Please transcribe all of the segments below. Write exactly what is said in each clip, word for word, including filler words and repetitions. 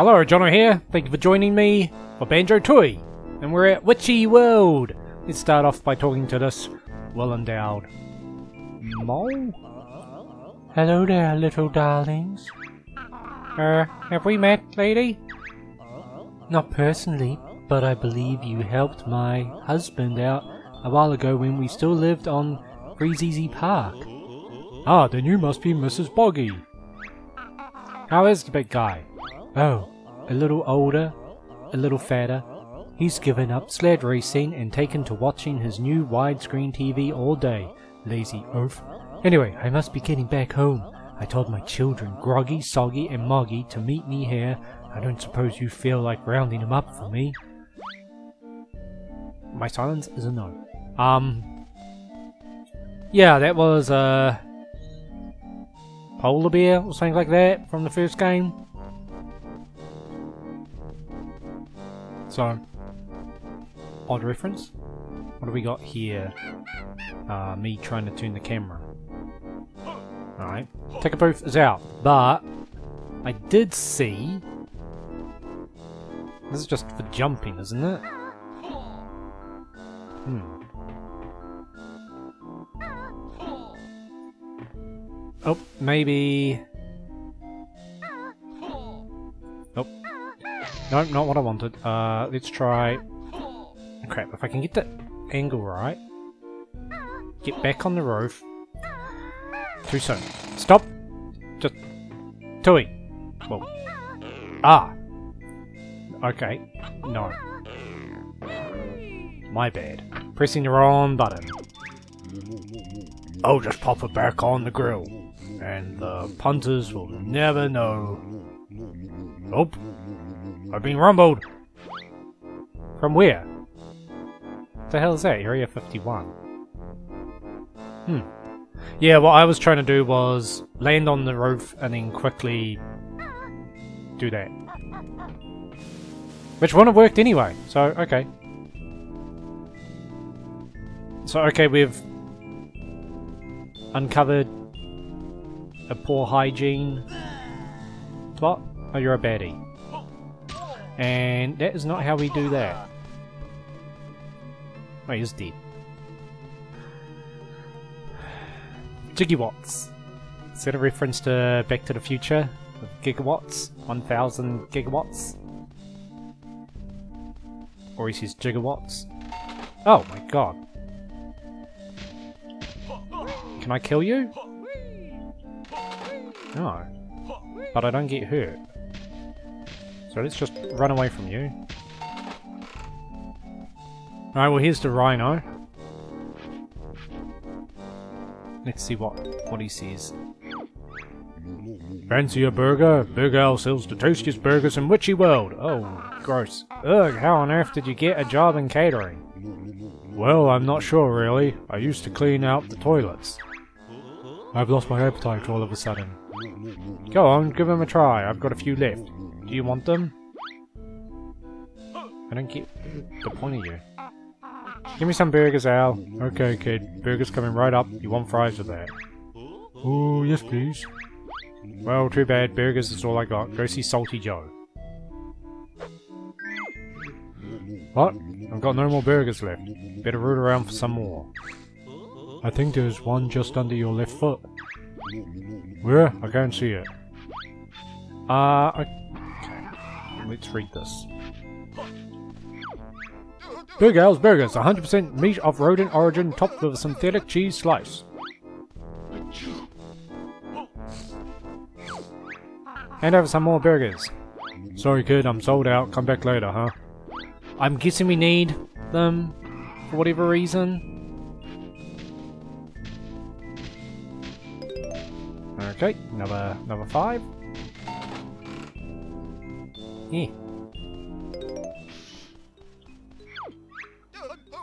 Hello, Jono here. Thank you for joining me for Banjo-Tooie. And we're at Witchy World. Let's start off by talking to this well-endowed mole. Hello there, little darlings. Er, uh, have we met, lady? Not personally, but I believe you helped my husband out a while ago when we still lived on Breezeezy Park. Ah, then you must be Missus Boggy. How is the big guy? Oh, a little older, a little fatter. He's given up sled racing and taken to watching his new widescreen T V all day. Lazy oaf. Anyway, I must be getting back home. I told my children, Groggy, Soggy and Moggy, to meet me here. I don't suppose you feel like rounding them up for me. My silence is a no. Um, yeah, that was a uh, polar bear or something like that from the first game. So, odd reference. What do we got here? Uh, me trying to turn the camera. Alright, ticker booth is out, but I did see. This is just for jumping, isn't it? Hmm. Oh, maybe... Nope. Nope, not what I wanted. Uh, let's try... Crap, if I can get the angle right... Get back on the roof. Too soon. Stop! Just... Tooie! Whoa. Ah! Okay. No. My bad. Pressing the wrong button. I'll just pop it back on the grill, and the punters will never know. Nope. I've been rumbled! From where? What the hell is that? Area fifty-one. Hmm. Yeah, what I was trying to do was land on the roof and then quickly do that. Which wouldn't have worked anyway, so okay. So okay, we've uncovered a poor hygiene plot. Oh, you're a baddie. And that is not how we do that. Oh, he's dead. Gigawatts. Is that a reference to Back to the Future? Gigawatts? one thousand gigawatts? Or he says gigawatts. Oh my god. Can I kill you? No. But I don't get hurt. So let's just run away from you. Alright, well here's the rhino. Let's see what, what he says. Fancy a burger? Big Al sells the tastiest burgers in Witchy World. Oh, gross. Ugh, how on earth did you get a job in catering? Well, I'm not sure really. I used to clean out the toilets. I've lost my appetite all of a sudden. Go on, give them a try. I've got a few left. Do you want them? I don't get the point of you. Give me some burgers, Al. Okay, kid. Burgers coming right up. You want fries with that? Ooh, yes, please. Well, too bad. Burgers is all I got. Go see Salty Joe. What? I've got no more burgers left. Better root around for some more. I think there's one just under your left foot. Where? I can't see it. Uh, okay. Let's read this. Big Al's Burgers, one hundred percent meat of rodent origin, topped with a synthetic cheese slice. Hand over some more burgers. Sorry kid, I'm sold out. Come back later, huh? I'm guessing we need them for whatever reason. Okay, another, another five. Yeah.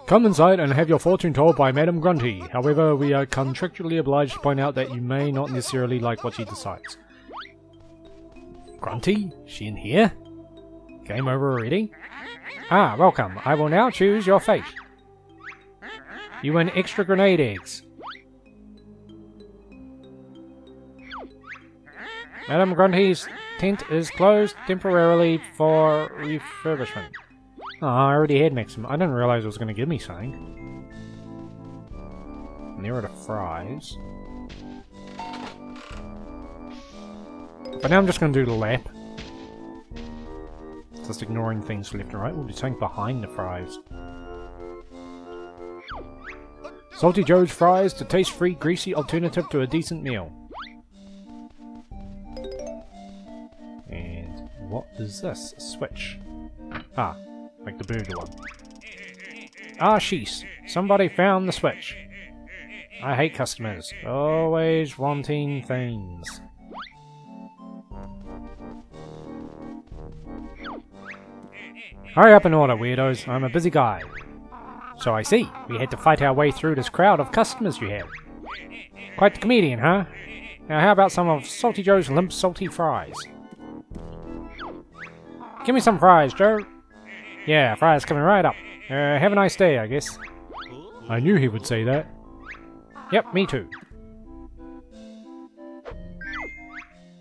Come inside and have your fortune told by Madam Grunty. However, we are contractually obliged to point out that you may not necessarily like what she decides. Grunty? She in here? Game over already? Ah, welcome. I will now choose your fate. You win extra grenade eggs. Madam Grunty's tent is closed temporarily for refurbishment. Oh, I already had Maxim. I didn't realize it was going to give me something. And there are the fries. But now I'm just going to do the lap. Just ignoring things left and right. We'll be something behind the fries. Salty Joe's fries, the taste-free, greasy alternative to a decent meal. And what is this? A switch. Ah, like the burger one. Ah, sheesh. Somebody found the switch. I hate customers. Always wanting things. Hurry up and order, weirdos. I'm a busy guy. So I see. We had to fight our way through this crowd of customers you have. Quite the comedian, huh? Now how about some of Salty Joe's limp salty fries? Give me some fries, Joe. Yeah, fries coming right up. Uh, have a nice day, I guess. I knew he would say that. Yep, me too.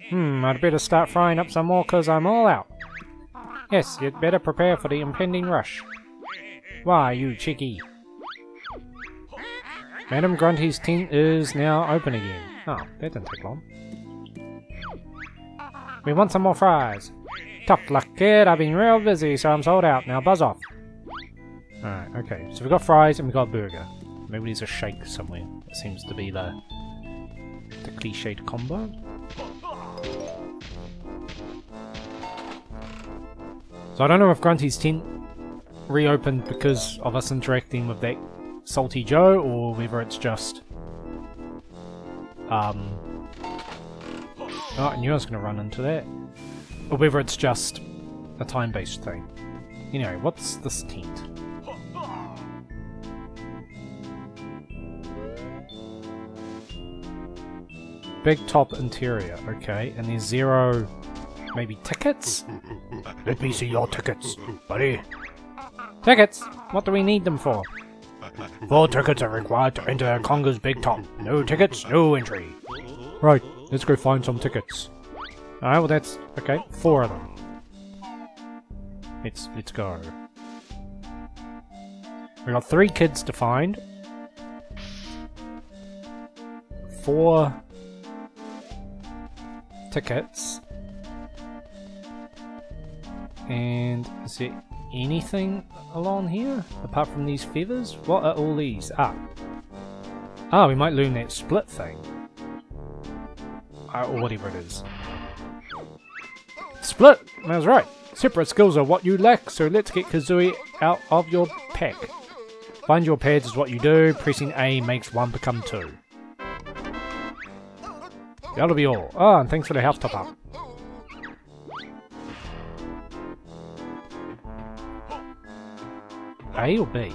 Hmm, I'd better start frying up some more because I'm all out. Yes, you'd better prepare for the impending rush. Why, you cheeky. Madam Grunty's tent is now open again. Oh, that didn't take long. We want some more fries. Tough luck, kid. I've been real busy, so I'm sold out. Now buzz off. Alright, okay. So we've got fries and we've got a burger. Maybe there's a shake somewhere. It seems to be the, the cliched combo. So I don't know if Grunty's tent reopened because of us interacting with that Salty Joe, or whether it's just... Um... Oh, I knew I was going to run into that. Or whether it's just a time-based thing. Anyway, what's this tent? Big Top interior, okay, and there's zero... Maybe tickets? Let me see your tickets, buddy. Tickets? What do we need them for? Four tickets are required to enter Konga's Big Top. No tickets, no entry. Right, let's go find some tickets. Alright, well that's... okay, four of them. Let's, let's go. We got three kids to find. Four... tickets. And is there anything along here apart from these feathers? What are all these? Ah, ah, we might learn that split thing, uh, or whatever it is. Split. That's right. Separate skills are what you lack, so let's get Kazooie out of your pack. Find your pads is what you do. Pressing A makes one become two. That'll be all. Ah, oh, and thanks for the house top up. A or B?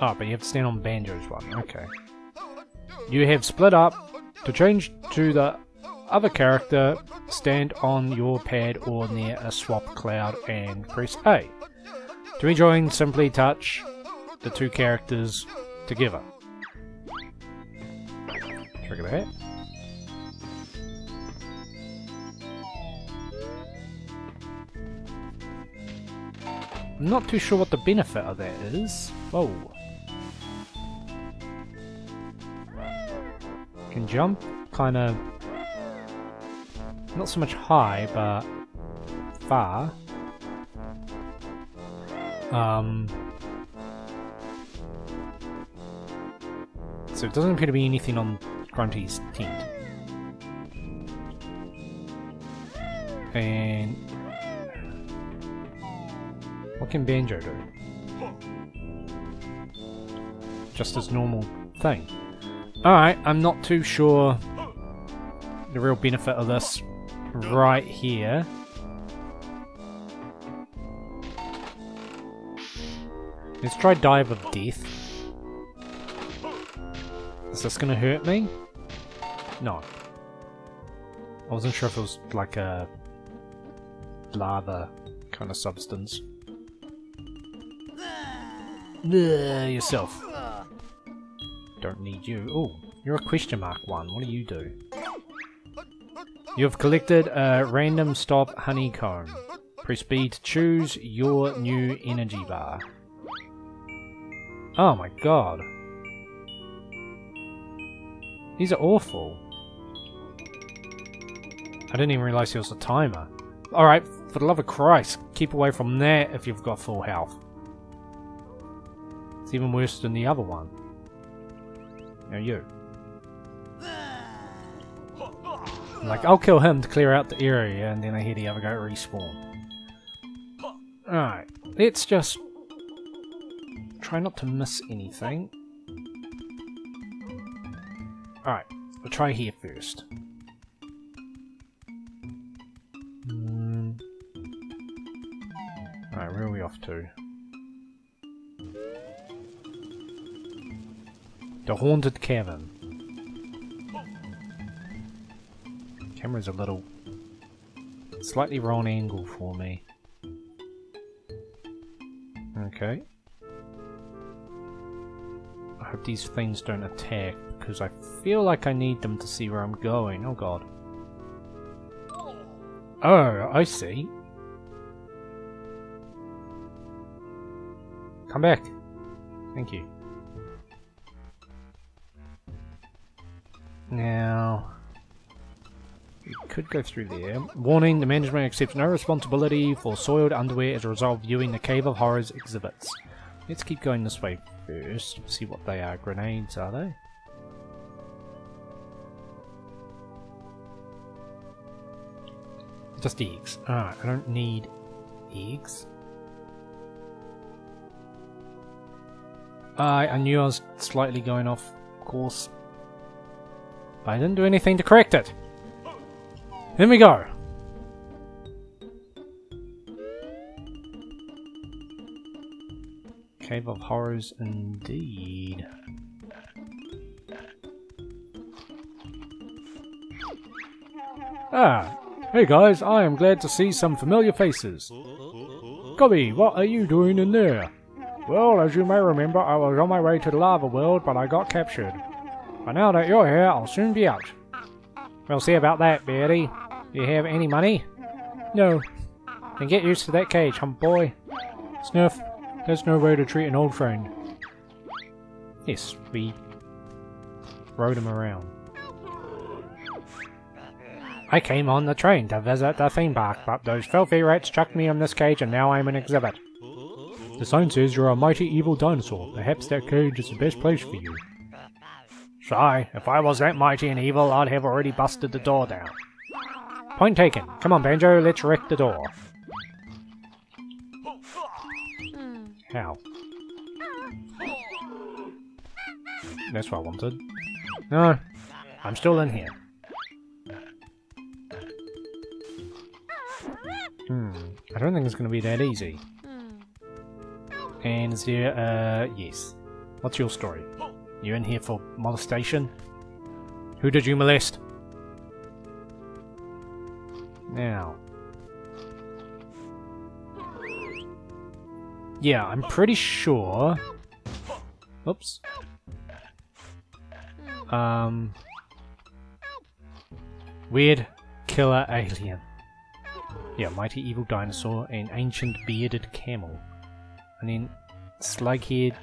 Oh, but you have to stand on Banjo's one. Okay. You have split up. To change to the other character, stand on your pad or near a swap cloud and press A. To rejoin, simply touch the two characters together. Look at that. I'm not too sure what the benefit of that is. Whoa. Can jump, kind of... not so much high, but... far. Um... So it doesn't appear to be anything on Grunty's tent. And... what can Banjo do? Just his normal thing. Alright, I'm not too sure the real benefit of this right here. Let's try Dive of Death. Is this gonna hurt me? No. I wasn't sure if it was like a lava kind of substance. Yourself. Don't need you. Oh, You're a question mark one. What do you do? You've collected a random stop honeycomb. Press B to choose your new energy bar. Oh my god. These are awful. I didn't even realise there was a timer. Alright, for the love of Christ, keep away from that if you've got full health. It's even worse than the other one. Now you. I'm like, I'll kill him to clear out the area, and then I hear the other guy respawn. Alright, let's just try not to miss anything. Alright, we'll try here first. Mm. Alright, where are we off to? The Haunted Cavern. Camera's a little... slightly wrong angle for me. Okay. I hope these things don't attack, because I feel like I need them to see where I'm going. Oh god. Oh, I see. Come back. Thank you. Now, we could go through there. Warning, the management accepts no responsibility for soiled underwear as a result of viewing the Cave of Horrors exhibits. Let's keep going this way first, see what they are. Grenades, are they? Just eggs. Alright, I don't need eggs. Uh, I knew I was slightly going off course. I didn't do anything to correct it. Here we go. Cave of Horrors indeed. Ah, hey guys, I am glad to see some familiar faces. Gobby, what are you doing in there? Well, as you may remember, I was on my way to the Lava World, but I got captured. But now that you're here, I'll soon be out. We'll see about that, Betty. Do you have any money? No. Then get used to that cage, hump boy. Sniff, that's no way to treat an old friend. Yes, we rode him around. I came on the train to visit the theme park, but those filthy rats chucked me in this cage and now I'm an exhibit. The sign says you're a mighty evil dinosaur. Perhaps that cage is the best place for you. Sigh, if I was that mighty and evil, I'd have already busted the door down. Point taken. Come on, Banjo, let's wreck the door. How? That's what I wanted. No, I'm still in here. Hmm, I don't think it's going to be that easy. And is there, uh, yes. What's your story? You in here for molestation? Who did you molest? Now. Yeah, I'm pretty sure... Oops. Um... Weird killer alien. Yeah, mighty evil dinosaur and ancient bearded camel. And then slug-haired...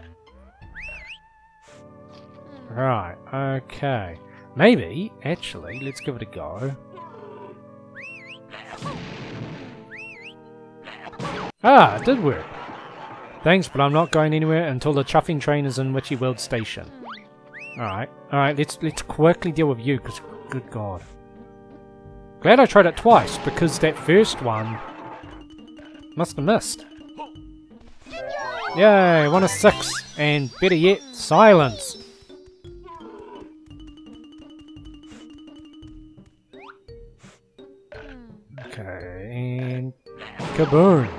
Right, okay. Maybe, actually, let's give it a go. Ah, it did work. Thanks, but I'm not going anywhere until the chuffing train is in Witchy World Station. Alright, alright, let's let's quickly deal with you, because good god. Glad I tried it twice, because that first one must have missed. Yay, one of six, and better yet, silence. Kaboom!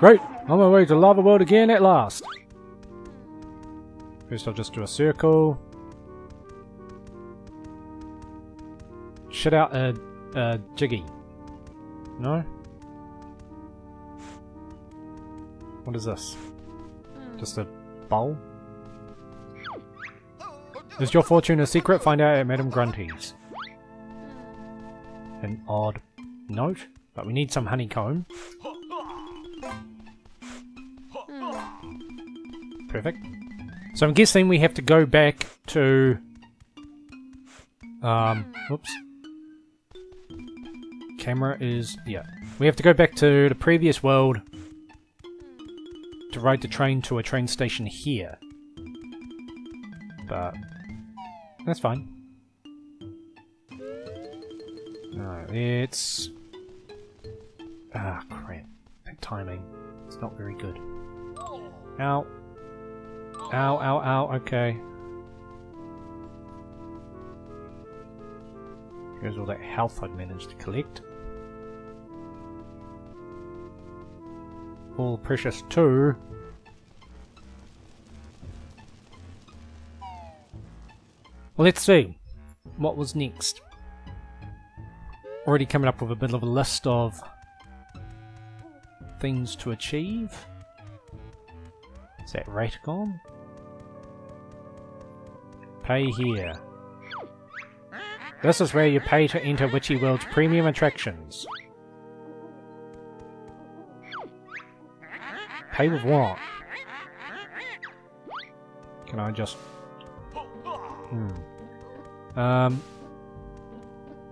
Great! On my way to Lava World again at last! First I'll just do a circle. Shit out a, a jiggy. No? What is this? Just a bowl? Is your fortune a secret? Find out at Madam Grunty's. An odd note, but we need some honeycomb. Perfect. So I'm guessing we have to go back to... Um, oops. Camera is... yeah. We have to go back to the previous world to ride the train to a train station here. But... that's fine. No, it's... ah, crap. That timing. It's not very good. Ow. Ow, ow, ow, okay. Here's all that health I've managed to collect. All precious too. Well, let's see what was next. Already coming up with a bit of a list of things to achieve. Is that Ratagon? Pay here. This is where you pay to enter Witchy World's premium attractions. Pay with what? Can I just... hmm. Um...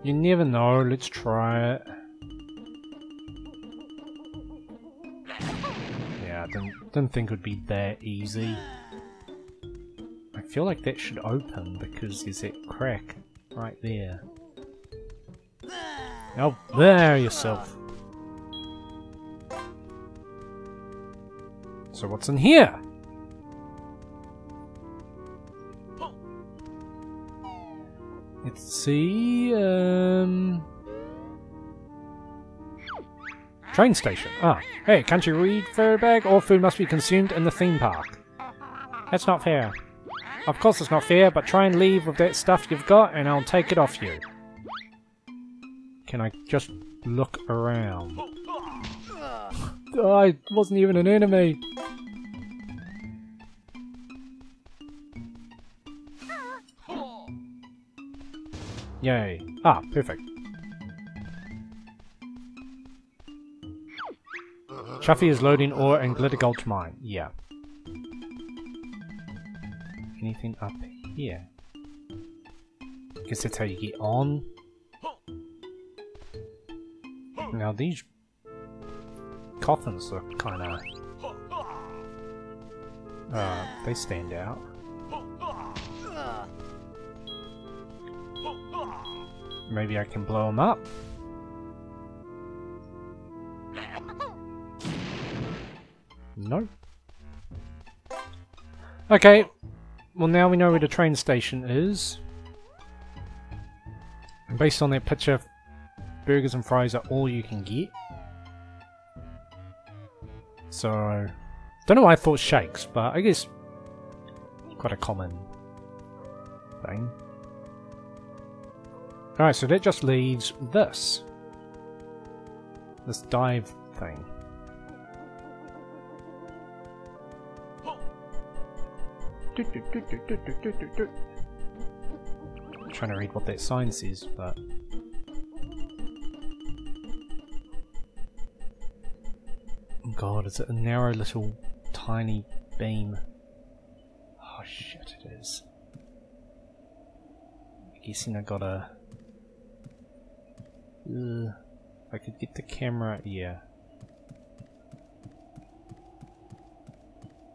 You never know, let's try it. Yeah, I didn't, didn't think it would be that easy. I feel like that should open because there's that crack right there. Oh, there yourself! So what's in here? Let's see, um... train station. Ah, hey, country weed fur bag, all food must be consumed in the theme park. That's not fair. Of course it's not fair, but try and leave with that stuff you've got and I'll take it off you. Can I just look around? Oh, I wasn't even an enemy! Yay. Ah, perfect. Chuffy is loading ore in Glitter Gulch mine. Yeah. Anything up here? Guess that's how you get on. Now these coffins look kinda... Uh, they stand out. Maybe I can blow them up. No. Okay. Well, now we know where the train station is. And based on that picture, burgers and fries are all you can get. So... don't know why I thought shakes, but I guess... quite a common... thing. Alright, so that just leaves this. This dive thing. Do, do, do, do, do, do, do, do. I'm trying to read what that sign says, but... oh god, is it a narrow little tiny beam? Oh shit, it is. I'm guessing I gotta... Uh, I could get the camera, yeah.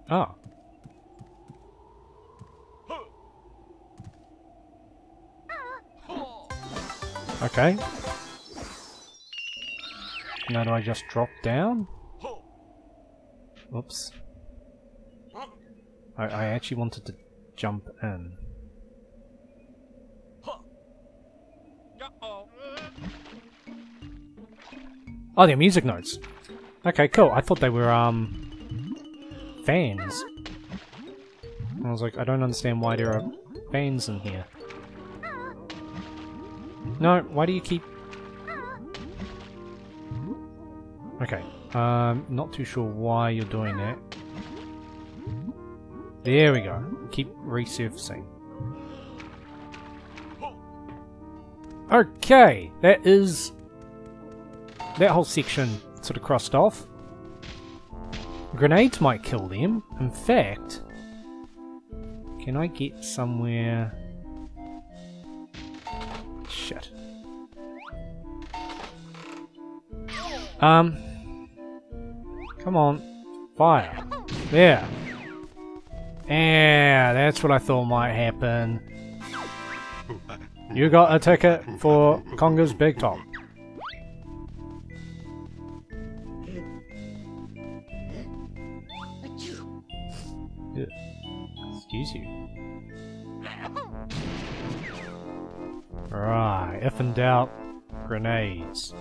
Oh. Okay. Now do I just drop down? Oops. I, I actually wanted to jump in. Oh, they're music notes. Okay, cool. I thought they were, um... fans. I was like, I don't understand why there are fans in here. No, why do you keep... okay. Um, not too sure why you're doing that. There we go. Keep resurfacing. Okay, that is... that whole section sort of crossed off. Grenades might kill them. In fact... can I get somewhere... shit. Um... Come on. Fire. There. Yeah, that's what I thought might happen. You got a ticket for Konga's Big Top. Yeah. Excuse you. Right, if in doubt, grenades.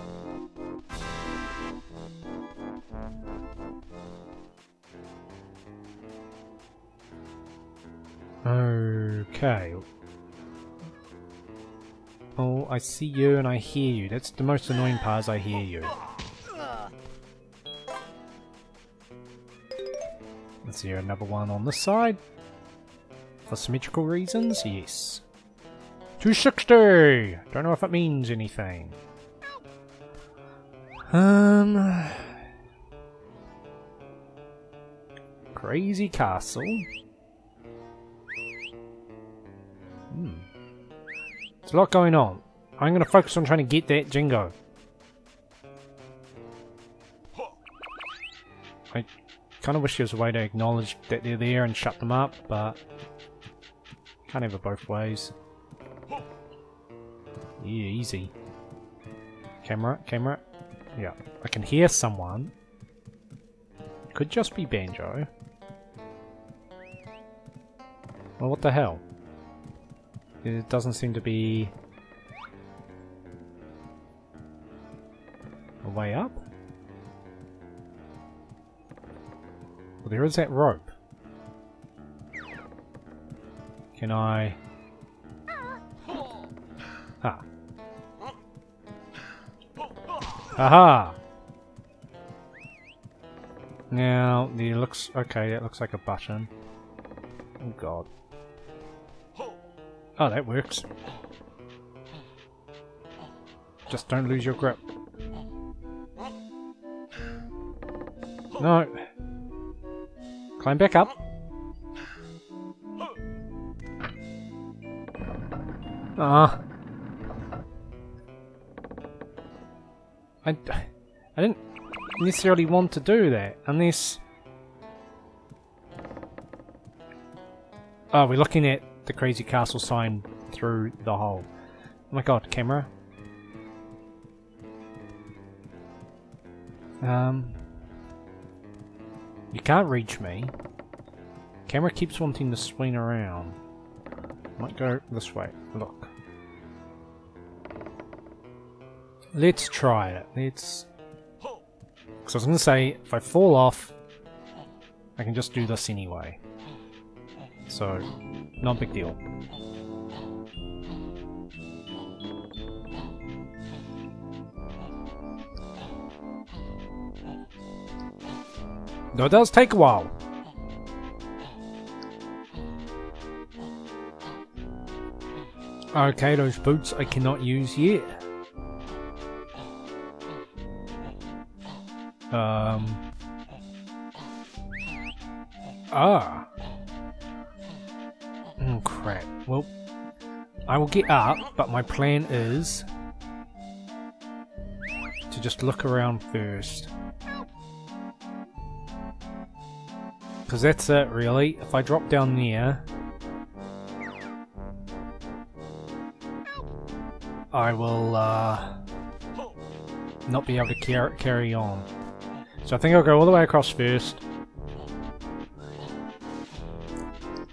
Okay. Oh, I see you and I hear you. That's the most annoying part is I hear you. Is there another one on this side? For symmetrical reasons? Yes. two sixty! Don't know if it means anything. Um... Crazy Castle. Hmm. There's a lot going on. I'm going to focus on trying to get that Jinjo. I kind of wish there was a way to acknowledge that they're there and shut them up, but... can't have it both ways. Yeah, easy. Camera, camera. Yeah, I can hear someone. Could just be Banjo. Well, what the hell? It doesn't seem to be a way up. Well, there is that rope. Can I... ah. Aha! Now, there looks... okay, that looks like a button. Oh god. Oh, that works. Just don't lose your grip. No. Climb back up. Ah. I, I didn't necessarily want to do that, unless... oh, we're looking at the Crazy Castle sign through the hole. Oh my god, camera. Um, you can't reach me. Camera keeps wanting to swing around. Might go this way. Look. Let's try it. Let's... because I was going to say, if I fall off, I can just do this anyway. So... not a big deal. Though it does take a while. Okay, those boots I cannot use yet. Um. Ah. Oh crap, well, I will get up, but my plan is to just look around first. Because that's it really, if I drop down there, I will uh, not be able to car carry on. So I think I'll go all the way across first,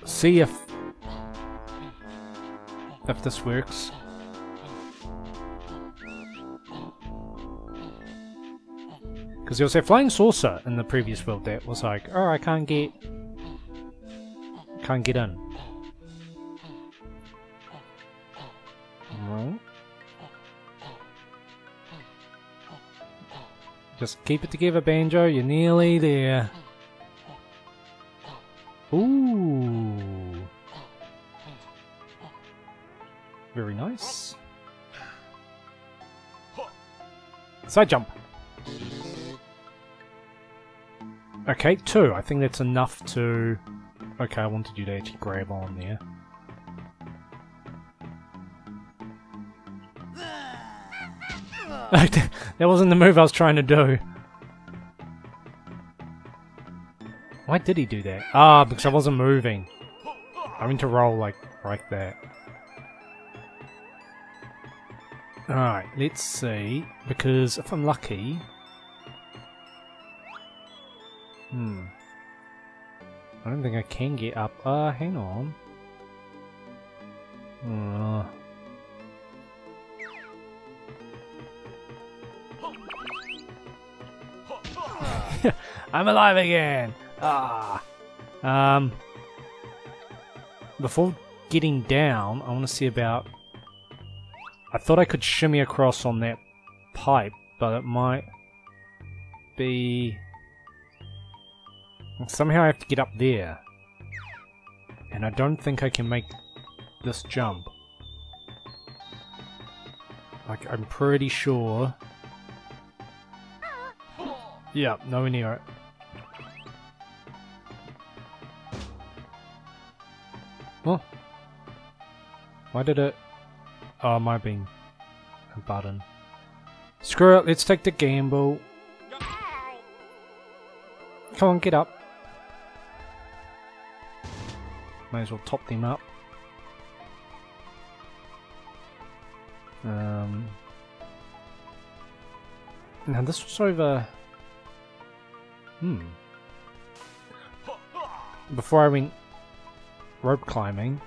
see if if this works. Because there was a flying saucer in the previous world that was like, oh, I can't get... can't get in. No. Just keep it together, Banjo, you're nearly there. Ooh. Very nice. Side jump. Okay, two. I think that's enough to... Okay, I wanted you to actually grab on there. That wasn't the move I was trying to do. Why did he do that? Ah, because I wasn't moving. I meant to roll like like that. Alright, let's see. Because if I'm lucky... Hmm. I don't think I can get up. Ah, uh, hang on. Uh. I'm alive again! Ah. Um. Before getting down, I want to see about... I thought I could shimmy across on that pipe, but it might be... Somehow I have to get up there. And I don't think I can make this jump. Like, I'm pretty sure... Yeah, nowhere near it. Huh? Why did it... Oh, it might have been a button. Screw it, let's take the gamble. Come on, get up. Might as well top them up. Um, now this was over... Hmm. Before I went rope climbing,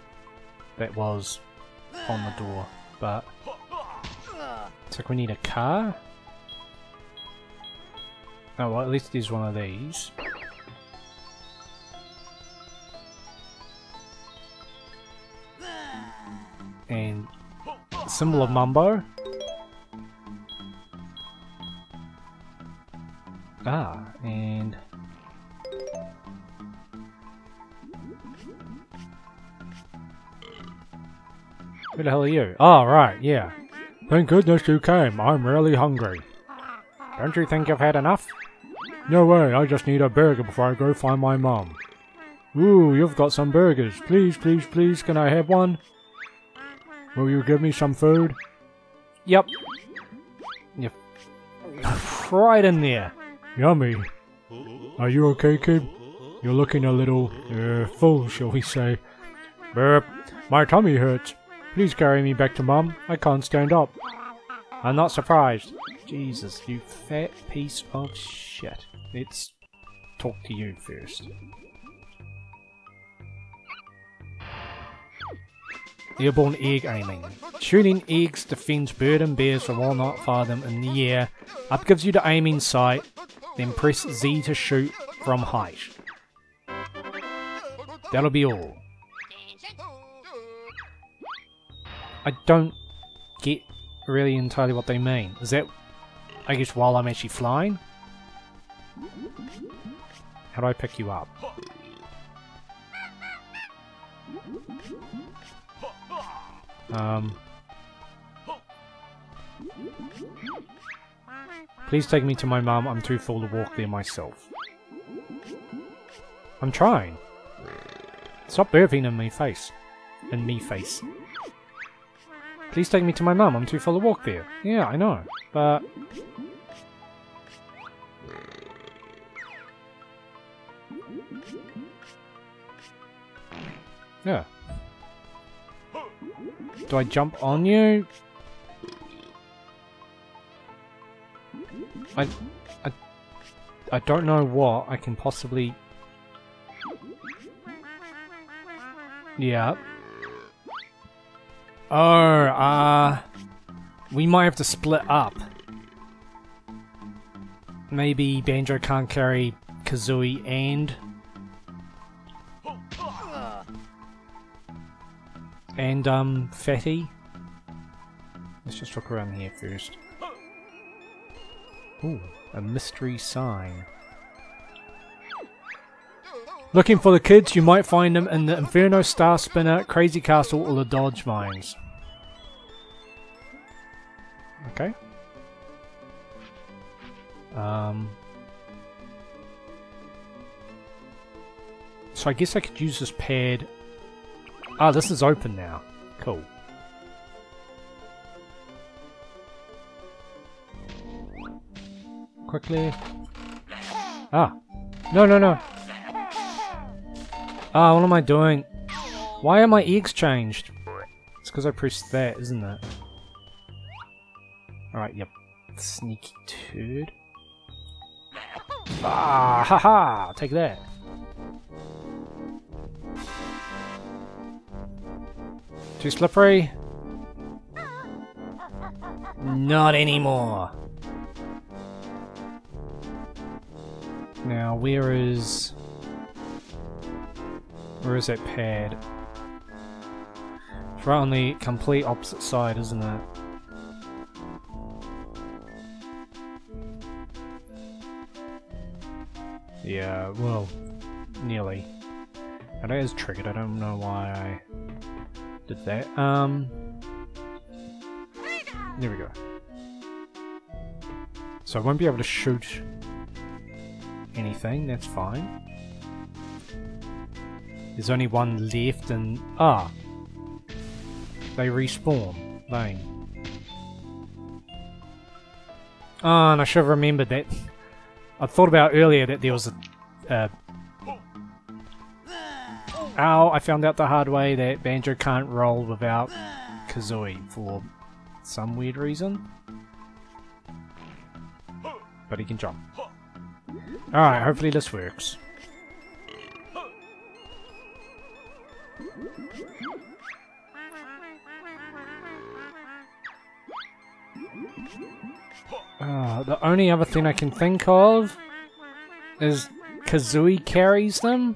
that was on the door, but... It's like we need a car? Oh, well, at least there's one of these. And... Symbol of Mumbo. Ah, and... Who the hell are you? Oh, right, yeah. Thank goodness you came. I'm really hungry. Don't you think you've had enough? No way, I just need a burger before I go find my mum. Ooh, you've got some burgers. Please, please, please, can I have one? Will you give me some food? Yep. Yep. Right in there. Yummy. Are you okay, kid? You're looking a little, uh, full, shall we say. Burp. My tummy hurts. Please carry me back to Mum. I can't stand up. I'm not surprised. Jesus, you fat piece of shit. Let's talk to you first. Airborne egg aiming. Shooting eggs defends bird and bears from will not fire them in the air. Up gives you the aiming sight, then press Z to shoot from height. That'll be all. I don't get really entirely what they mean. Is that, I guess, while I'm actually flying? How do I pick you up? Um. Please take me to my mum. I'm too full to walk there myself. I'm trying. Stop burping in me face. In me face. Please take me to my mum, I'm too full to walk there. Yeah, I know, but... Yeah. Do I jump on you? I... I... I don't know what I can possibly... Yeah. Oh, uh... We might have to split up. Maybe Banjo can't carry Kazooie and... And, um, Fatty. Let's just look around here first. Ooh, a mystery sign. Looking for the kids, you might find them in the Inferno, Star Spinner, Crazy Castle, or the Dodge Mines. Okay. Um, so I guess I could use this pad. Ah, this is open now. Cool. Quickly. Ah. No, no, no. Ah, what am I doing? Why are my eggs changed? It's because I pressed that, isn't it? Alright, yep. Sneaky turd. Ah, haha! Take that. Too slippery? Not anymore. Now, where is... Where is that pad? It's right on the complete opposite side, isn't it? Yeah, well, nearly. That is triggered, I don't know why I did that. Um, there we go. So I won't be able to shoot anything, that's fine. There's only one left and... Ah! They respawn. Lame. Ah, oh, and I should have remembered that. I thought about earlier that there was a... Uh, ow, I found out the hard way that Banjo can't roll without Kazooie for some weird reason. But he can jump. Alright, hopefully this works. Uh, the only other thing I can think of is Kazooie carries them.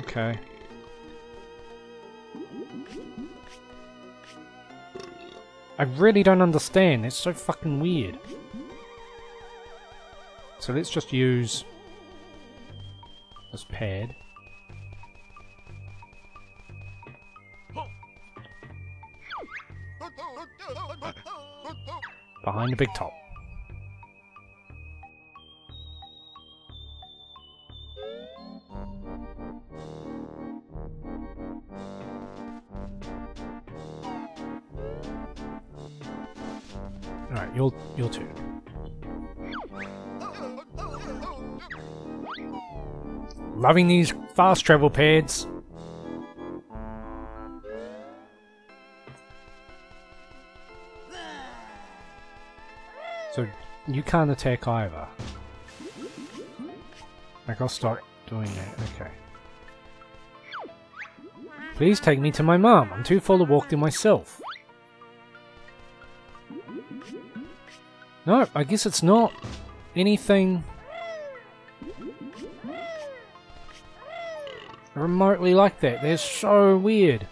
Okay. I really don't understand. It's so fucking weird. So let's just use this pad. Behind the big top. Alright, you'll you'll too. Loving these fast travel pads. So, you can't attack either. Like, I'll start doing that. Okay. Please take me to my mum. I'm too full to walk there myself. No, I guess it's not anything remotely like that. They're so weird.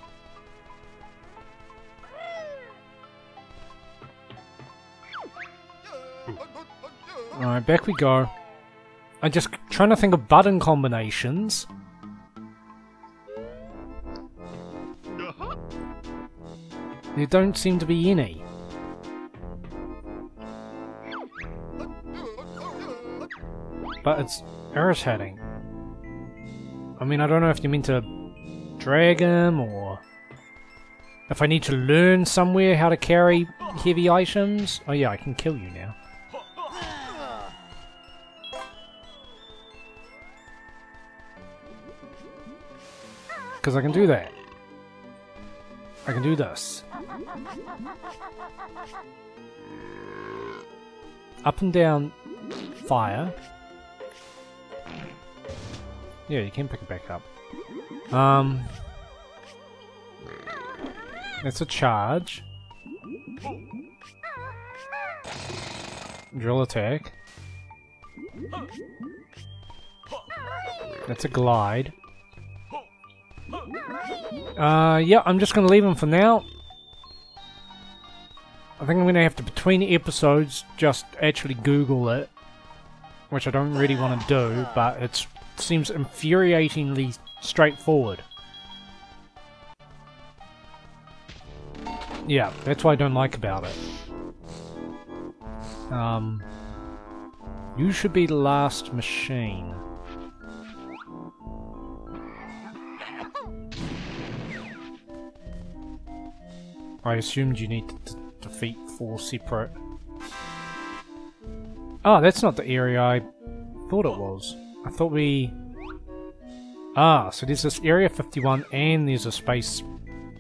Alright, back we go. I'm just trying to think of button combinations. There don't seem to be any. But it's irritating. I mean, I don't know if you're meant to drag him or... If I need to learn somewhere how to carry heavy items. Oh yeah, I can kill you now. Because I can do that. I can do this. Up and down fire. Yeah, you can pick it back up. Um, that's a charge. Drill attack. That's a glide. Uh, yeah, I'm just gonna leave him for now. I think I'm gonna have to, between episodes, just actually Google it. Which I don't really want to do, but it seems infuriatingly straightforward. yeah, that's what I don't like about it. Um, you should be the last machine. I assumed you need to defeat four separate... Oh, that's not the area I thought it was. I thought we... Ah, so there's this Area fifty-one and there's a space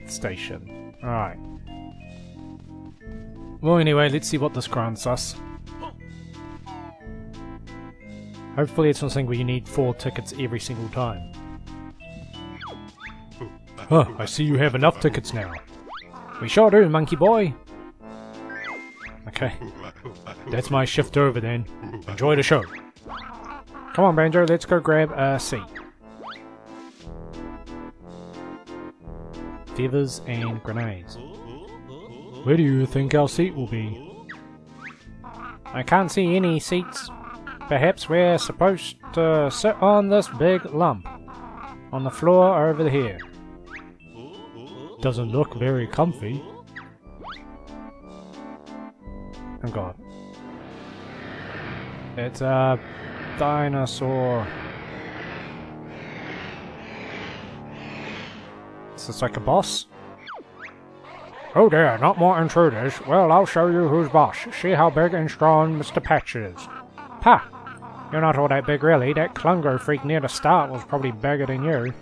station. Alright. Well, anyway, let's see what this grants us. Hopefully it's something where you need four tickets every single time. Huh, I see you have enough tickets now. We sure do, monkey boy! Okay. That's my shift over then. Enjoy the show. Come on, Banjo, let's go grab a seat. Feathers and grenades. Where do you think our seat will be? I can't see any seats. Perhaps we're supposed to sit on this big lump. On the floor over here. Doesn't look very comfy. Oh god. It's a dinosaur. Is this like a boss? Oh dear, not more intruders. Well, I'll show you who's boss. See how big and strong Mister Patch is. Pa! You're not all that big really. That Klungo freak near the start was probably bigger than you.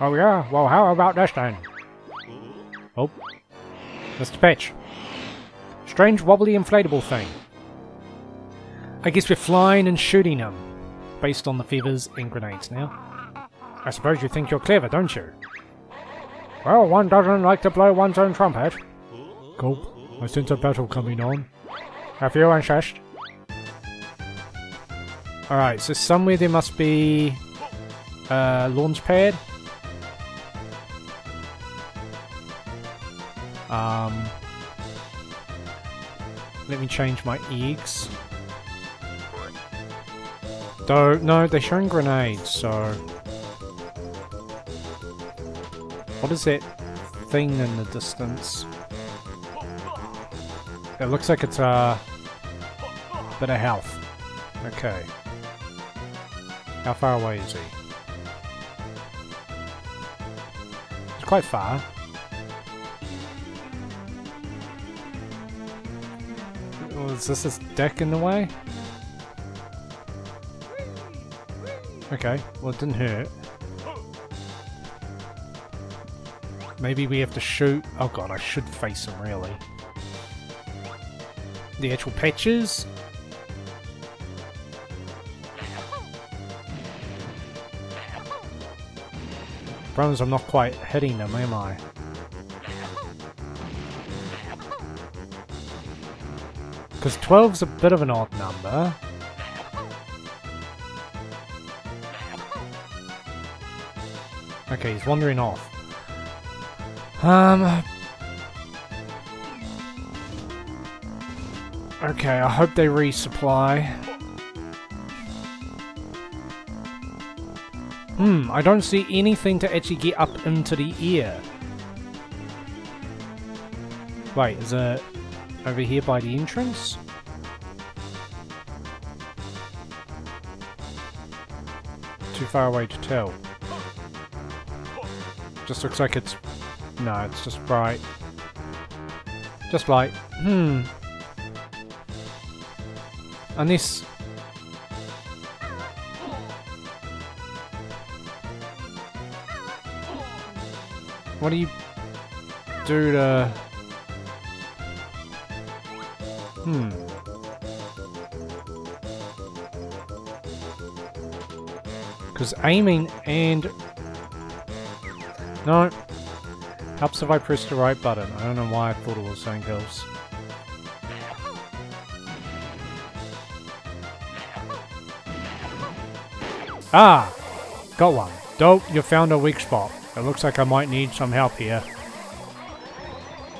Oh yeah? Well, how about this then? Oh, Mister Patch. Strange wobbly inflatable thing. I guess we're flying and shooting him, based on the feathers and grenades now. I suppose you think you're clever, don't you? Well, one doesn't like to blow one's own trumpet. Gulp, I sense a battle coming on. Have you insist? Alright, so somewhere there must be a launch pad. Um, let me change my eggs. Though, no, they're showing grenades, so... What is that thing in the distance? It looks like it's a bit of health. Okay. How far away is he? It's quite far. Is this his deck in the way? Okay, well it didn't hurt. Maybe we have to shoot... Oh god, I should face him really. The actual patches? The problem is I'm not quite hitting them, am I? Because twelve's a bit of an odd number. Okay, he's wandering off. Um... Okay, I hope they resupply. Hmm, I don't see anything to actually get up into the air. Wait, is it... over here by the entrance? Too far away to tell. Just looks like it's... No, it's just bright. Just light. Hmm. Unless... What do you do to... Hmm. Because aiming and... No. Helps if I press the right button. I don't know why I thought it was something else. Ah! Got one. Dope, you found a weak spot. It looks like I might need some help here.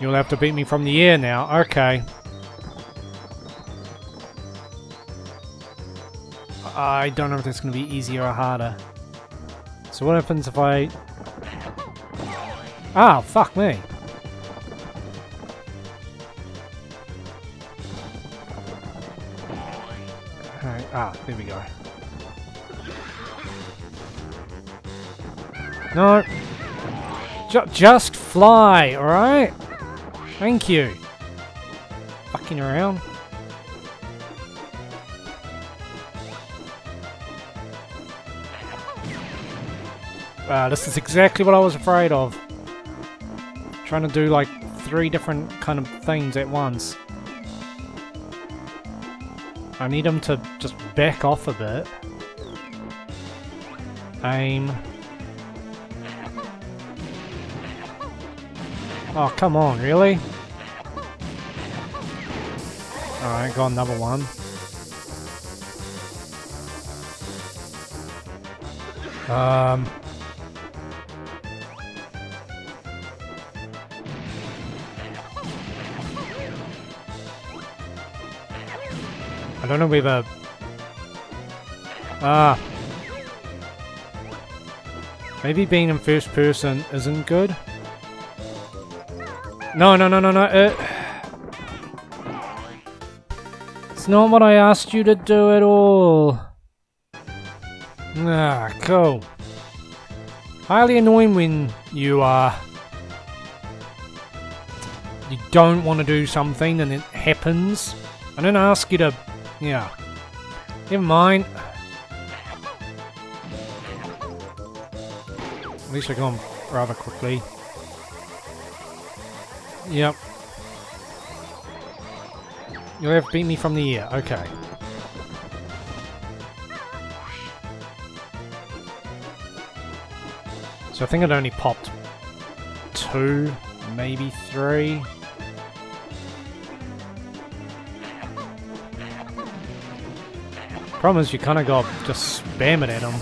You'll have to beat me from the air now. Okay. I don't know if that's going to be easier or harder. So what happens if I... Ah, fuck me. Ah, there we go. No. J- just fly, alright? Thank you. Fucking around. Uh, this is exactly what I was afraid of. Trying to do like three different kind of things at once. I need him to just back off a bit. Aim. Oh, come on, really? Alright, got another one. Um... I don't know whether... Ah. Maybe being in first person isn't good? No, no, no, no, no, it... It's not what I asked you to do at all. Ah, cool. Highly annoying when you, uh... you don't want to do something and it happens. I didn't ask you to... Yeah. Never mind. At least I gone rather quickly. Yep. You'll have beat me from the air. Okay. So I think it only popped two, maybe three. Problem is you kind of got just spam it at him.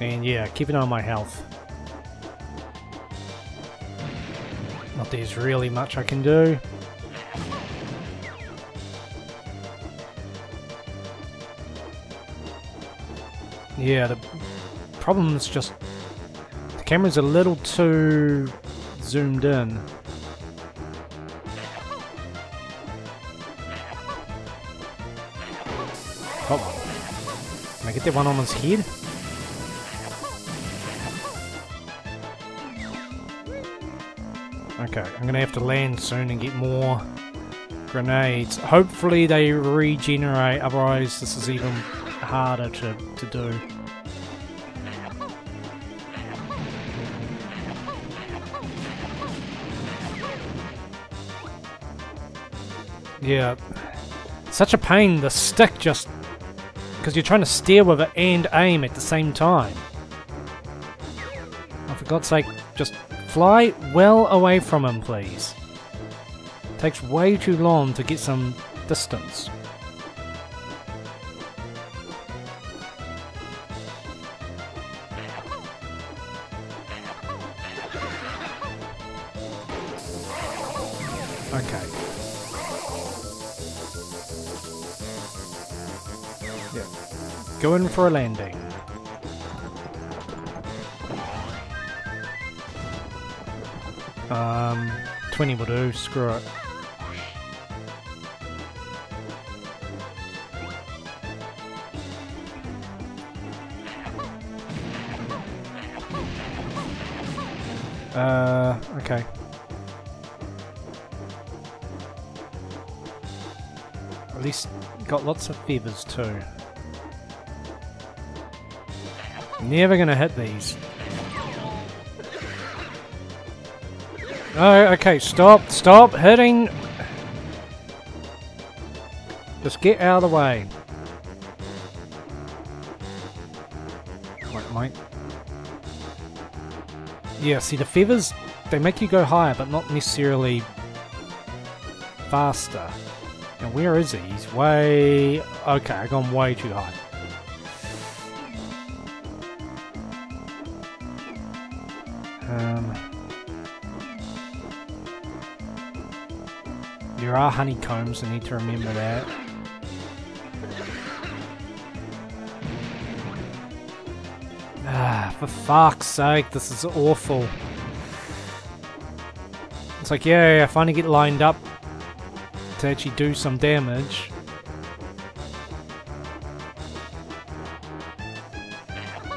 And yeah, keep an eye on my health. Not there's really much I can do. Yeah, the problem is just the camera's a little too zoomed in. Oh. Can I get that one on his head? Okay, I'm gonna have to land soon and get more grenades. Hopefully they regenerate, otherwise this is even harder to, to do. Yeah. Such a pain, the stick just... because you're trying to steer with it and aim at the same time. Oh, for God's sake, just fly well away from him, please. It takes way too long to get some distance. Going for a landing. Um, twenty will do, screw it. Uh, okay. At least got lots of feathers too. Never gonna hit these. Oh, okay, stop, stop hitting! Just get out of the way. Wait, mate. Yeah, see the feathers, they make you go higher, but not necessarily faster. Now where is he? He's way... okay, I've gone way too high. There are honeycombs, I need to remember that. Ah, for fuck's sake, this is awful. It's It's like, yeah, yeah, I finally get lined up to actually do some damage.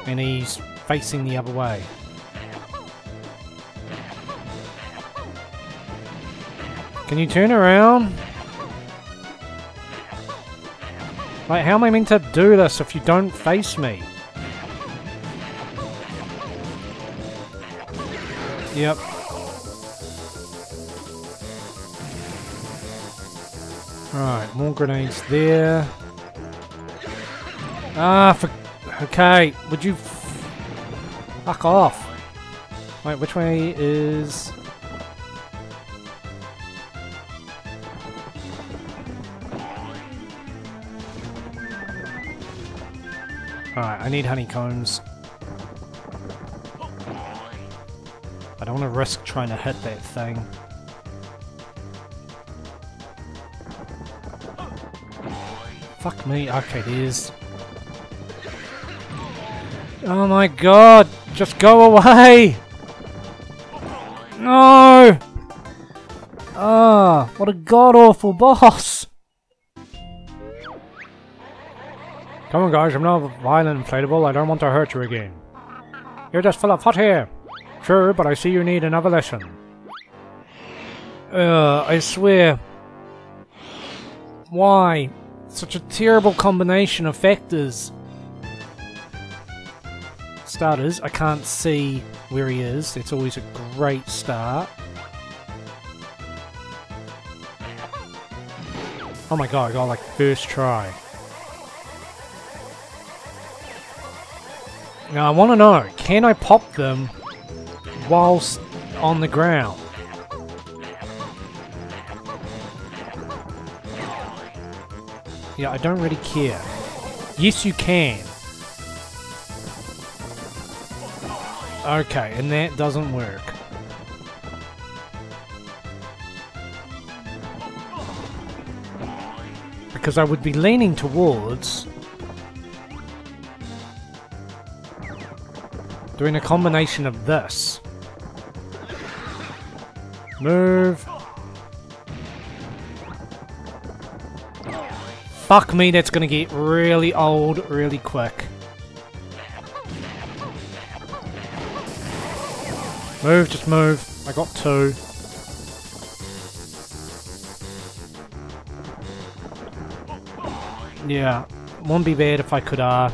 And he's facing the other way. Can you turn around? Like, how am I meant to do this if you don't face me? Yep. Right, more grenades there. Ah, for... Okay, would you... Fuck off. Wait, which way is... Alright, I need honeycombs. I don't want to risk trying to hit that thing. Fuck me. Okay, there's... Oh my god! Just go away! No! Ah, what a god-awful boss! Come on guys, I'm not a violent inflatable, I don't want to hurt you again. You're just full of hot air. True, but I see you need another lesson. Ugh, I swear. Why? Such a terrible combination of factors. Starters, I can't see where he is, it's always a great start. Oh my god, I got like first try. Now I want to know, can I pop them whilst on the ground? Yeah, I don't really care. Yes, you can. Okay, and that doesn't work. Because I would be leaning towards... doing a combination of this. Move. Fuck me, that's gonna get really old really quick. Move, just move. I got two. Yeah, wouldn't be bad if I could, uh...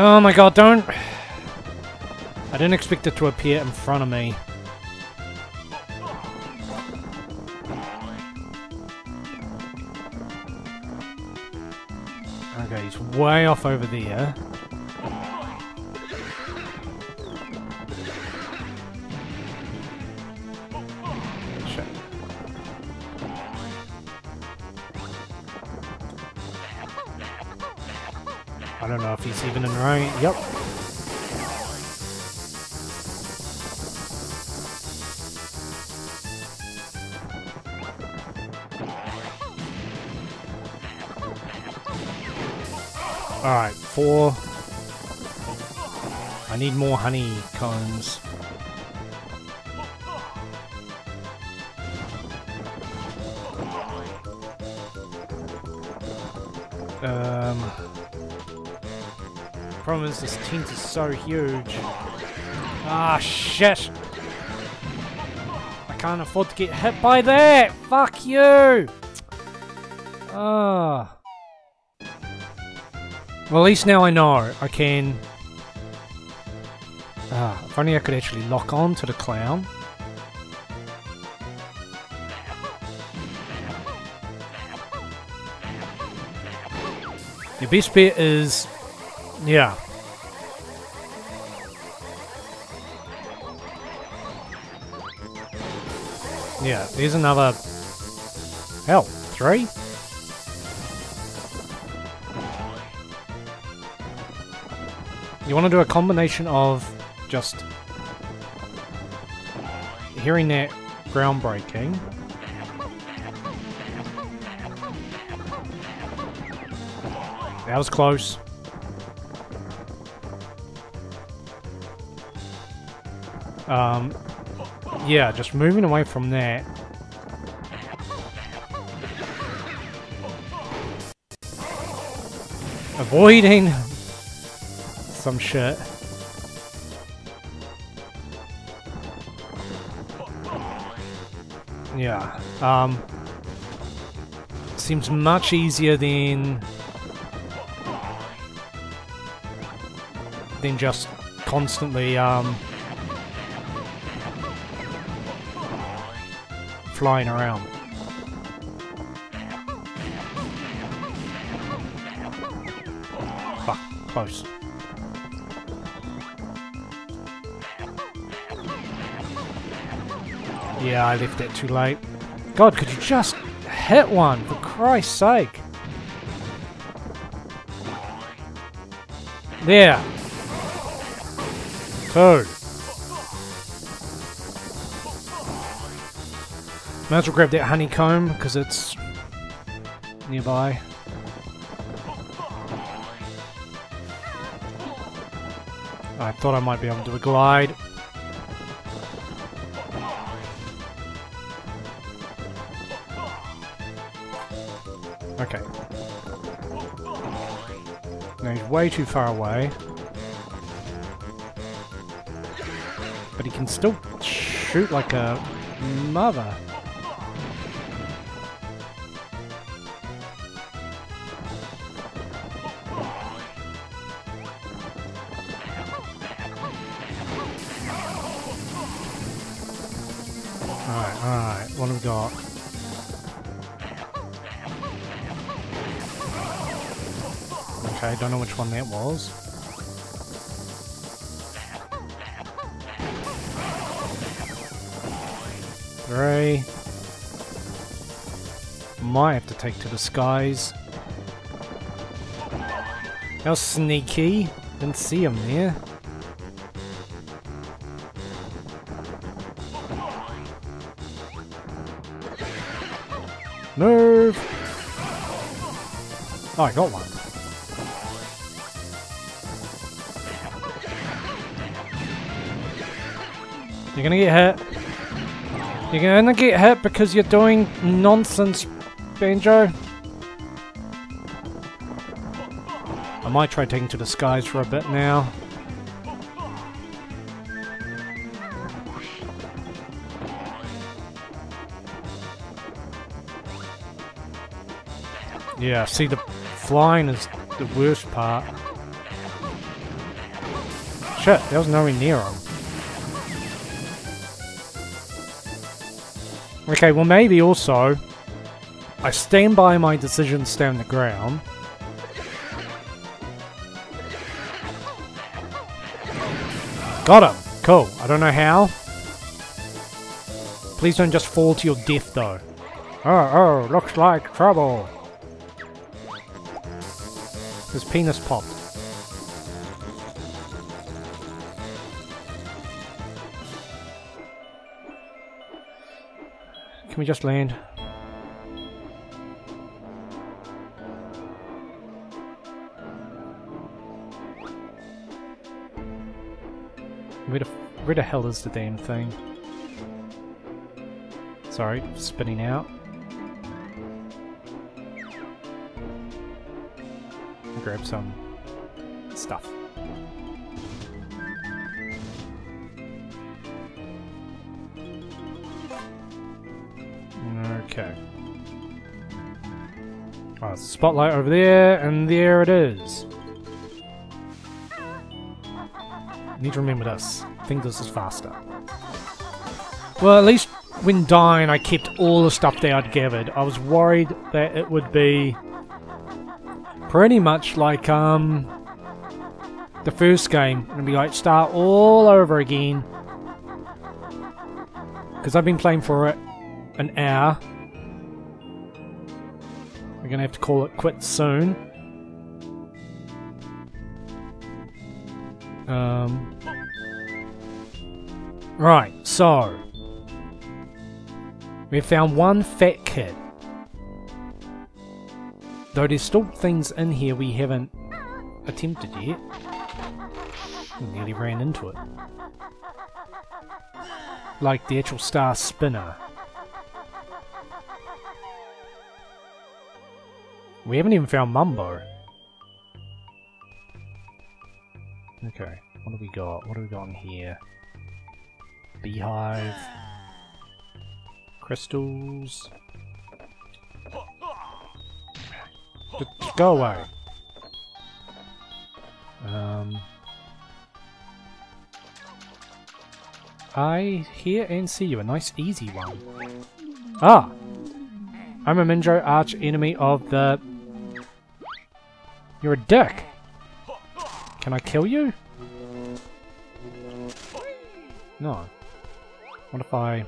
Oh my god, don't... I didn't expect it to appear in front of me. Okay, he's way off over there. Shit. I don't know if he's even in range. Yep. Alright, four. I need more honeycombs. Um... Problem is, this tent is so huge. Ah, shit! I can't afford to get hit by that! Fuck you! Ah. Well, at least now I know I can... Ah, if only I could actually lock on to the clown. Your best bet is... Yeah. Yeah, there's another... Hell, three? You want to do a combination of just hearing that groundbreaking. That was close. Um, yeah, just moving away from that. Avoiding some shit. Yeah. Um, seems much easier than than just constantly um, flying around. Fuck, close. Yeah, I left that too late. God, could you just hit one, for Christ's sake? There. Two. Might as well grab that honeycomb, because it's nearby. I thought I might be able to do a glide. Okay. Now he's way too far away. But he can still shoot like a mother. Alright, alright, what have we got? Okay, don't know which one that was. Three. Might have to take to the skies. How sneaky. Didn't see him there. Move! Oh, I got one. You're gonna get hit. You're gonna get hit because you're doing nonsense, Banjo. I might try taking to the skies for a bit now. Yeah, see, the flying is the worst part. Shit, there was nowhere near him. Okay, well maybe also, I stand by my decision to stay on the ground. Got him! Cool. I don't know how. Please don't just fall to your death though. Oh, oh, looks like trouble. His penis popped. Can we just land? Where the, where the hell is the damn thing? Sorry, spinning out. Grab some stuff. Okay. Oh, it's a spotlight over there, and there it is. Need to remember this. I think this is faster. Well, at least when dying, I kept all the stuff that I'd gathered. I was worried that it would be pretty much like um the first game. It'd be like start all over again. Because I've been playing for it. An hour. We're gonna have to call it quits soon. Um, right, so we found one fat kid. Though there's still things in here we haven't attempted yet. We nearly ran into it. like the actual Star Spinner. We haven't even found Mumbo. Okay, what do we got? What do we got in here? Beehive. Crystals. Just go away. Um, I hear and see you. A nice easy one. Ah! I'm a Minjo, arch enemy of the... You're a dick! Can I kill you? No. What if I...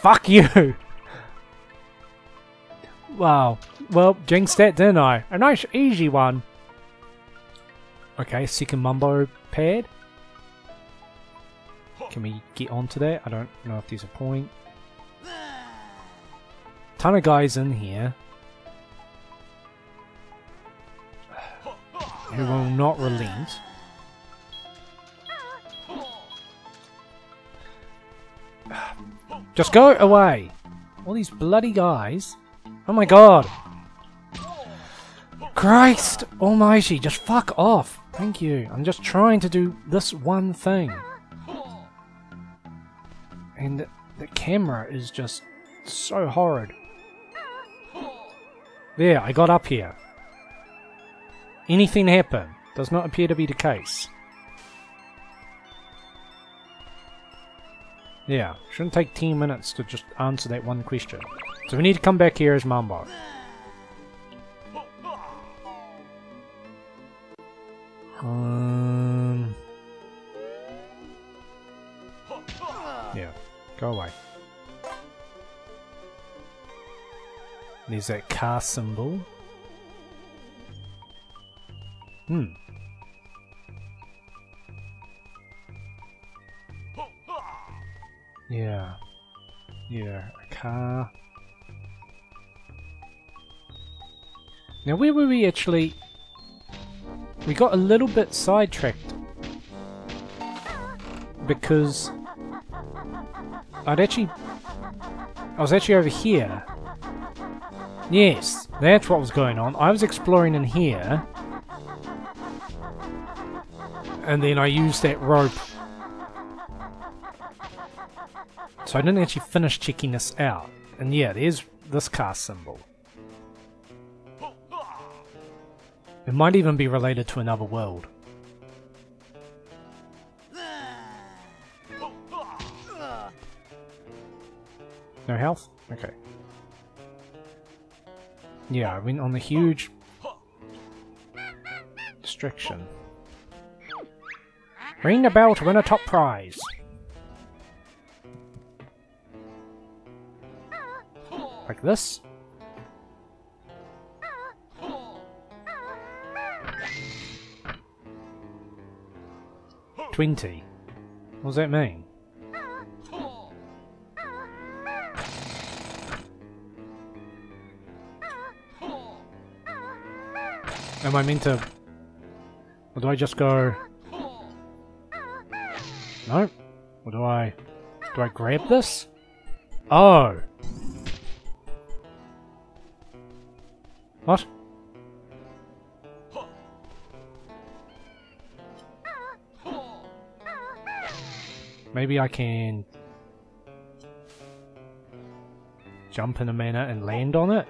Fuck you! Wow. Well, jinxed that, didn't I? A nice easy one! Okay, second Mumbo pad. Can we get onto that? I don't know if there's a point. Ton of guys in here who will not relent. Just go away! All these bloody guys. Oh my god! Christ almighty, just fuck off! Thank you. I'm just trying to do this one thing. And the camera is just so horrid. There, I got up here. Anything happened. Does not appear to be the case. Yeah, shouldn't take ten minutes to just answer that one question. So we need to come back here as Mumbo. Um... Yeah, go away. There's that car symbol. Hmm. Yeah. Yeah, a car. Now where were we actually? We got a little bit sidetracked. Because I'd actually... I was actually over here. Yes, that's what was going on. I was exploring in here. And then I used that rope. So I didn't actually finish checking this out. And yeah, there's this car symbol. It might even be related to another world. No health? Okay. Yeah, I went on the huge distraction. Ring the bell to win a top prize. Like this. twenty. What does that mean? Am I meant to... Or do I just go... No? Or do I... Do I grab this? Oh! What? Maybe I can jump in a manner and land on it?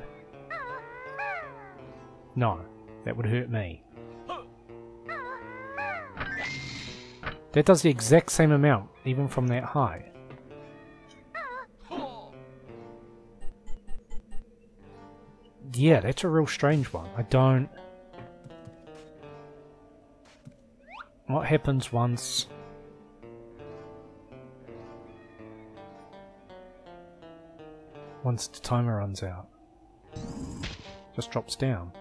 No, that would hurt me. That does the exact same amount, even from that high. Yeah, that's a real strange one. I don't... What happens once... Once the timer runs out. Just drops down.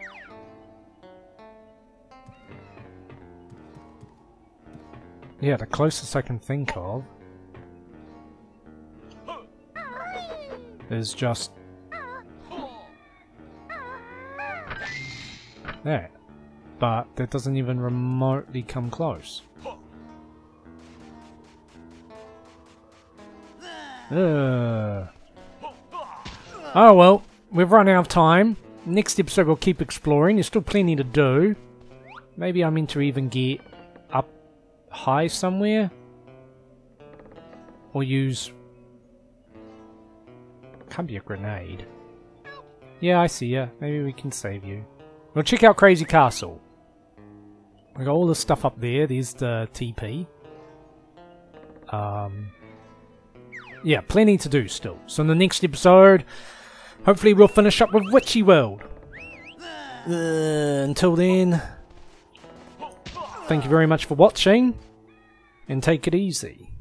Yeah, the closest I can think of is just that. but that doesn't even remotely come close. Ugh. Oh well, we've run out of time. Next episode we'll keep exploring. There's still plenty to do. Maybe I'm meant to even get up high somewhere? Or use... Can't be a grenade. Yeah, I see ya. Maybe we can save you. We'll check out Crazy Castle. We got all this stuff up there. There's the T P. Um... Yeah, plenty to do still. So in the next episode, hopefully we'll finish up with Witchy World. Uh, until then, thank you very much for watching, and take it easy.